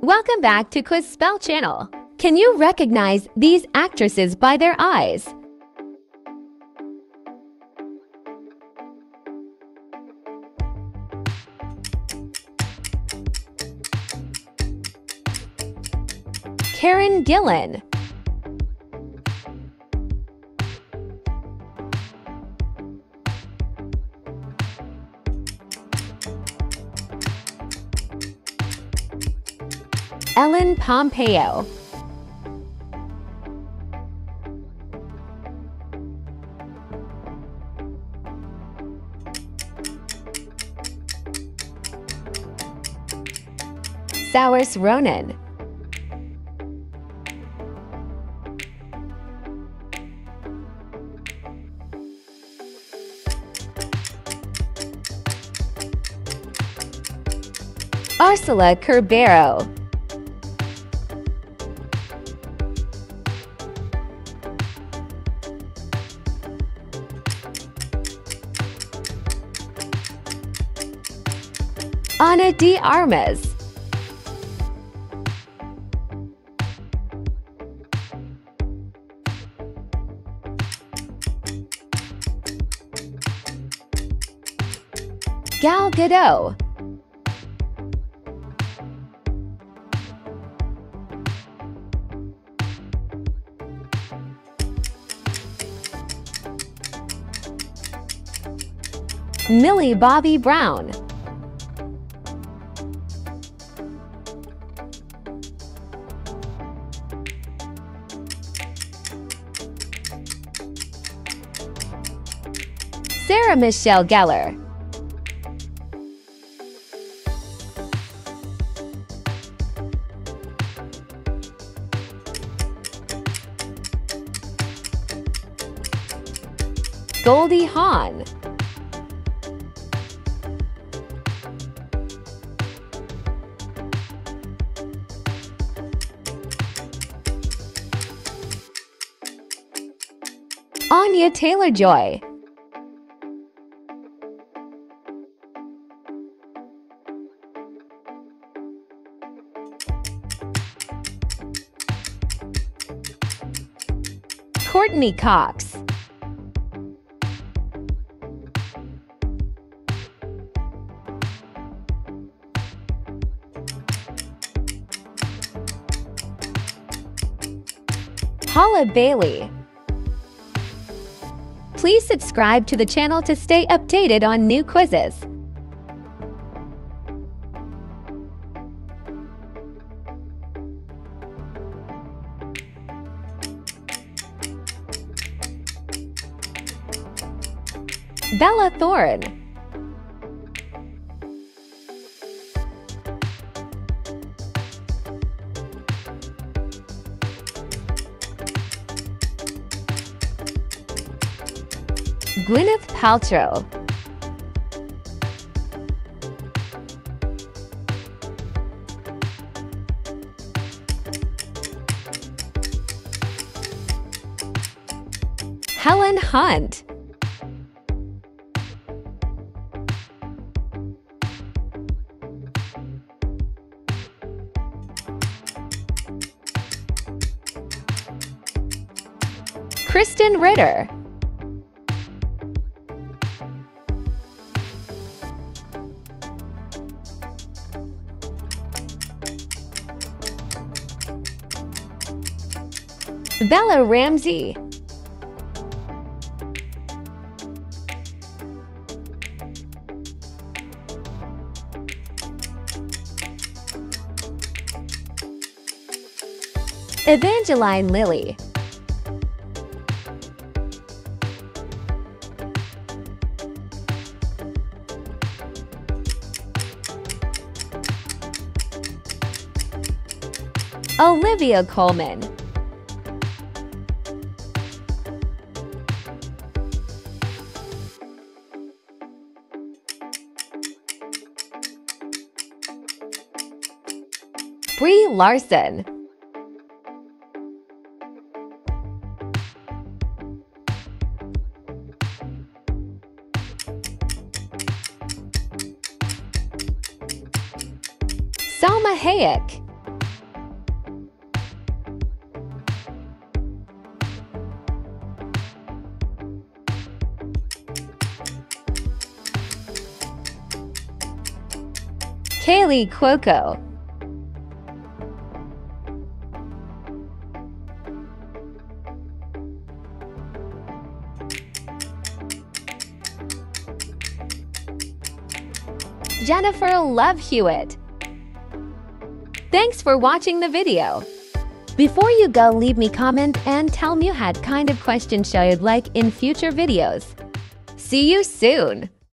Welcome back to QuizSpell Channel. Can you recognize these actresses by their eyes? Karen Gillan, Ellen Pompeo, Saoirse Ronan, Ursula Corbero, Ana de Armas, Gal Gadot, Millie Bobby Brown, Sarah Michelle Gellar, Goldie Hawn, Anya Taylor-Joy, Courtney Cox, Paula Bailey. Please subscribe to the channel to stay updated on new quizzes. Bella Thorne, Gwyneth Paltrow, Helen Hunt, Kristen Ritter, Bella Ramsey, Evangeline Lilly, Olivia Coleman, Brie Larson, Salma Hayek, Kaley Cuoco. Jennifer Love Hewitt. Thanks for watching the video. Before you go, leave me comment and tell me what kind of questions you'd like in future videos. See you soon!